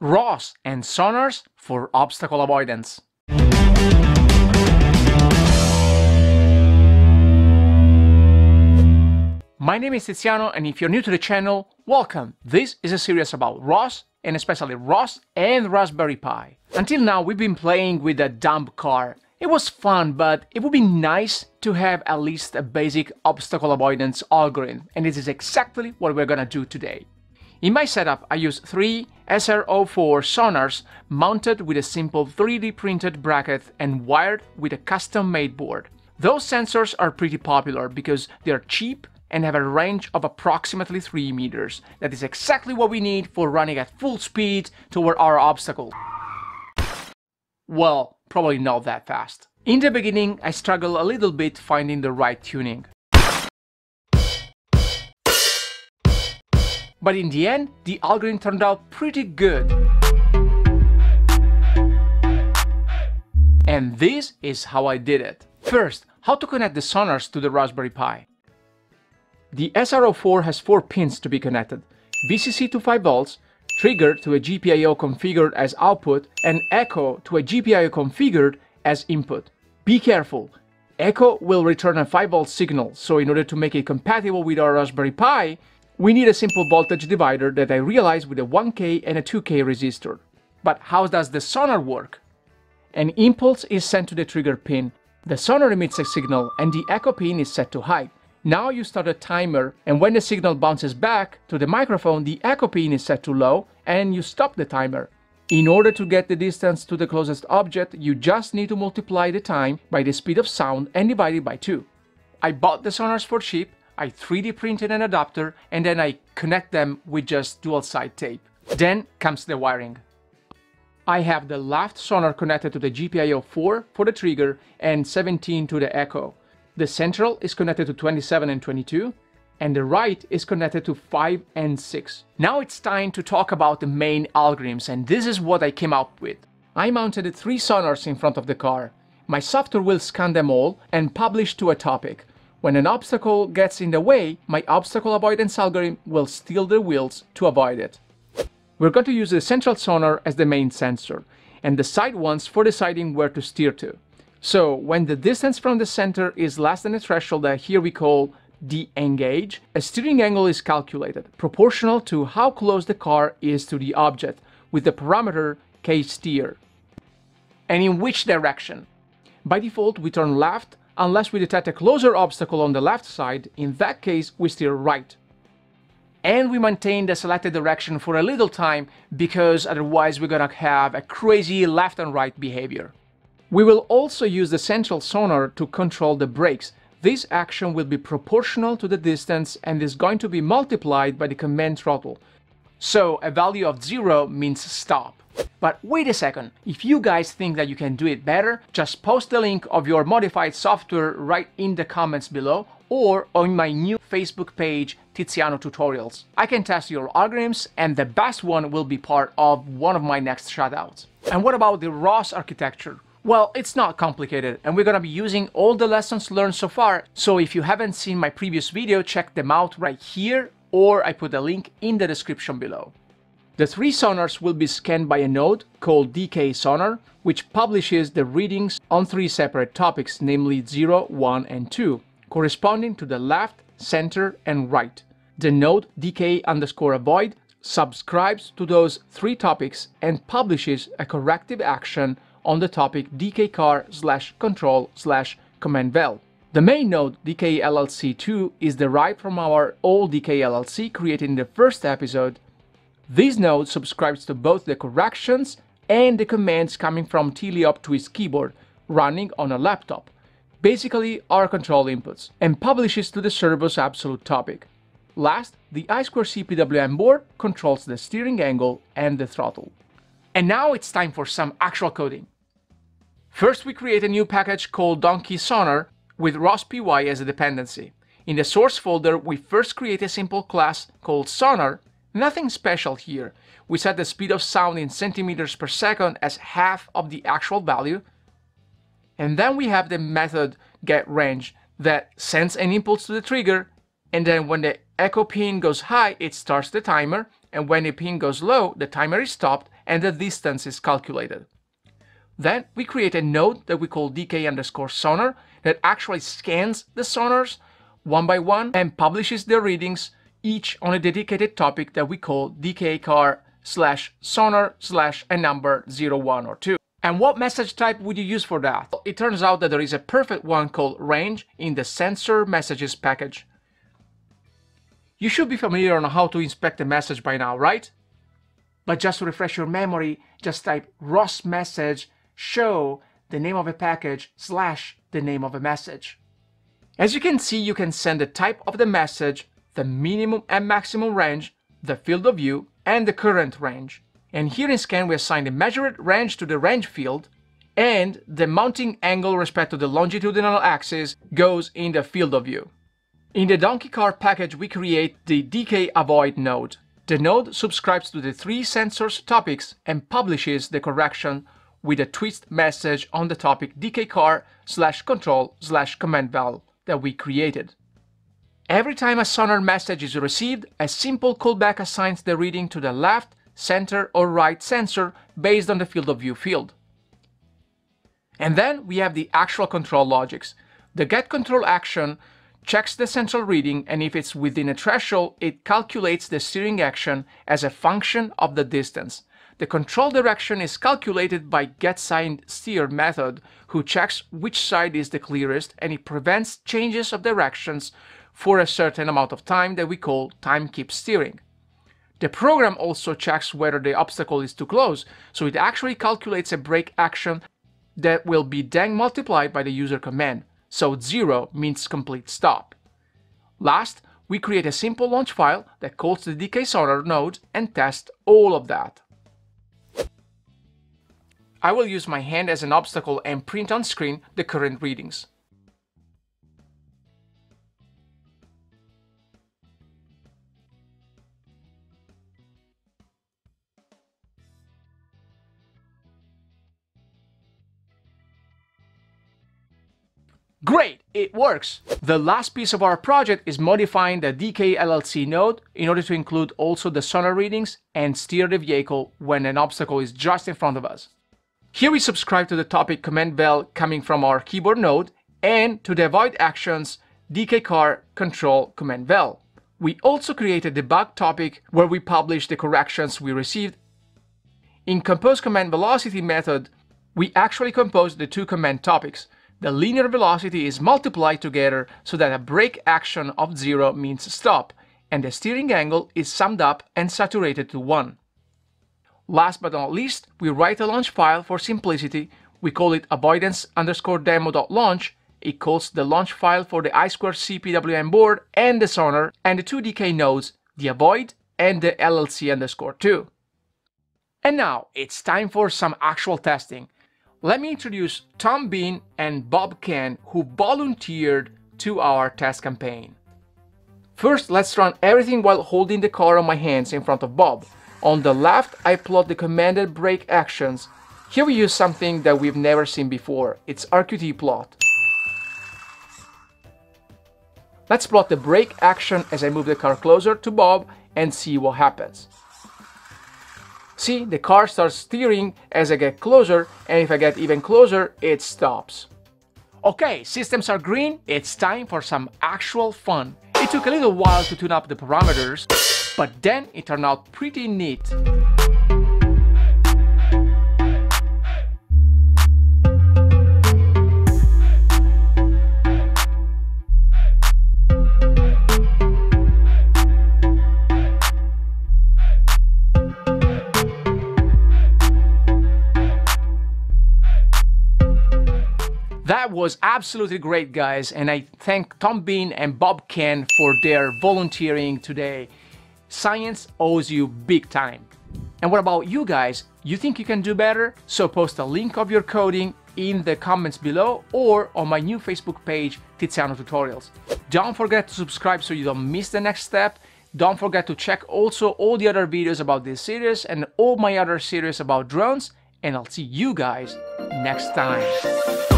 ROS and sonars for obstacle avoidance. My name is Tiziano, and if you're new to the channel, welcome! This is a series about ROS, and especially ROS and Raspberry Pi. Until now we've been playing with a dump car. It was fun, but it would be nice to have at least a basic obstacle avoidance algorithm, and this is exactly what we're gonna do today. In my setup, I use 3 SR04 sonars mounted with a simple 3D printed bracket and wired with a custom-made board. Those sensors are pretty popular because they are cheap and have a range of approximately 3 meters. That is exactly what we need for running at full speed toward our obstacle. Well, probably not that fast. In the beginning, I struggle a little bit finding the right tuning. But in the end, the algorithm turned out pretty good. And this is how I did it. First, how to connect the sonars to the Raspberry Pi. The SR04 has 4 pins to be connected: VCC to 5 volts, trigger to a GPIO configured as output, and echo to a GPIO configured as input. Be careful, echo will return a 5-volt signal, so in order to make it compatible with our Raspberry Pi, we need a simple voltage divider that I realized with a 1K and a 2K resistor. But how does the sonar work? An impulse is sent to the trigger pin, the sonar emits a signal, and the echo pin is set to high. Now you start a timer, and when the signal bounces back to the microphone, the echo pin is set to low and you stop the timer. In order to get the distance to the closest object, you just need to multiply the time by the speed of sound and divide it by 2. I bought the sonars for cheap, I 3D printed an adapter, and then I connect them with just dual-side tape. Then comes the wiring. I have the left sonar connected to the GPIO 4 for the trigger and 17 to the echo. The central is connected to 27 and 22, and the right is connected to 5 and 6. Now it's time to talk about the main algorithms, and this is what I came up with. I mounted 3 sonars in front of the car. My software will scan them all and publish to a topic. When an obstacle gets in the way, my obstacle avoidance algorithm will steer the wheels to avoid it. We're going to use the central sonar as the main sensor, and the side ones for deciding where to steer to. So, when the distance from the center is less than a threshold that here we call de-engage, a steering angle is calculated, proportional to how close the car is to the object, with the parameter k-steer. And in which direction? By default, we turn left, unless we detect a closer obstacle on the left side, in that case we steer right. And we maintain the selected direction for a little time, because otherwise we're gonna have a crazy left and right behavior. We will also use the central sonar to control the brakes. This action will be proportional to the distance and is going to be multiplied by the command throttle. So a value of 0 means stop. But wait a second, if you guys think that you can do it better, just post the link of your modified software right in the comments below or on my new Facebook page, Tiziano Tutorials. I can test your algorithms, and the best one will be part of one of my next shoutouts. And what about the ROS architecture? Well, it's not complicated, and we're gonna be using all the lessons learned so far, so if you haven't seen my previous video, check them out right here, or I put a link in the description below. The 3 sonars will be scanned by a node called DKSonar, which publishes the readings on 3 separate topics, namely 0, 1, and 2, corresponding to the left, center, and right. The node DK_avoid subscribes to those 3 topics and publishes a corrective action on the topic DKCar/control/commandvel. The main node DKLLC2 is derived from our old DKLLC created in the first episode. This node subscribes to both the corrections and the commands coming from teleop_twist keyboard running on a laptop, basically our control inputs, and publishes to the servo's absolute topic. Last, the I2C PWM board controls the steering angle and the throttle. And now it's time for some actual coding. First, we create a new package called Donkey Sonar with ROSPY as a dependency. In the source folder, we first create a simple class called Sonar. Nothing special here. We set the speed of sound in centimeters per second as half of the actual value. And then we have the method getRange that sends an impulse to the trigger. And then when the echo pin goes high, it starts the timer. And when the pin goes low, the timer is stopped and the distance is calculated. Then we create a node that we call DK_sonar that actually scans the sonars one by one and publishes their readings, each on a dedicated topic that we call DKCar/sonar/a number 01 or 2. And what message type would you use for that? It turns out that there is a perfect one called range in the sensor messages package. You should be familiar on how to inspect a message by now, right? But just to refresh your memory, just type ROS message show the name of a package / the name of a message. As you can see, you can send the type of the message, the minimum and maximum range, the field of view, and the current range. And here in scan we assign the measured range to the range field, and the mounting angle respect to the longitudinal axis goes in the field of view. In the Donkey Car package we create the DK_avoid node. The node subscribes to the three sensors topics and publishes the correction with a twist message on the topic DKCar/control/command valve that we created. Every time a sonar message is received, a simple callback assigns the reading to the left, center or right sensor based on the field of view field. And then we have the actual control logics. The get control action checks the central reading, and if it's within a threshold, it calculates the steering action as a function of the distance. The control direction is calculated by getSignedSteer method, who checks which side is the clearest, and it prevents changes of directions for a certain amount of time that we call timeKeepSteering. The program also checks whether the obstacle is too close, so it actually calculates a brake action that will be then multiplied by the user command, so 0 means complete stop. Last, we create a simple launch file that calls the DKSonar node and tests all of that. I will use my hand as an obstacle and print on screen the current readings. Great, it works! The last piece of our project is modifying the DKLLC node in order to include also the sonar readings and steer the vehicle when an obstacle is just in front of us. Here we subscribe to the topic command bell coming from our keyboard node and to the avoid actions DKCar control command bell. We also create a debug topic where we publish the corrections we received. In compose command velocity method, we actually compose the two command topics. The linear velocity is multiplied together so that a brake action of 0 means stop, and the steering angle is summed up and saturated to 1. Last but not least, we write a launch file for simplicity. We call it avoidance_demo.launch. It calls the launch file for the I2C PWM board and the sonar and the two DK nodes, the avoid and the LLC_2. And now it's time for some actual testing. Let me introduce Tom Bean and Bob Ken, who volunteered to our test campaign. First, let's run everything while holding the car on my hands in front of Bob. On the left, I plot the commanded brake actions. Here we use something that we've never seen before. It's RQT plot. Let's plot the brake action as I move the car closer to Bob and see what happens. See, the car starts steering as I get closer, and if I get even closer, it stops. Okay, systems are green, it's time for some actual fun. It took a little while to tune up the parameters, but then it turned out pretty neat. That was absolutely great, guys, and I thank Tom Bean and Bob Ken for their volunteering today. Science owes you big time. And what about you guys? You think you can do better? So post a link of your coding in the comments below or on my new Facebook page, Tiziano Tutorials. Don't forget to subscribe so you don't miss the next step. Don't forget to check also all the other videos about this series and all my other series about drones, and I'll see you guys next time.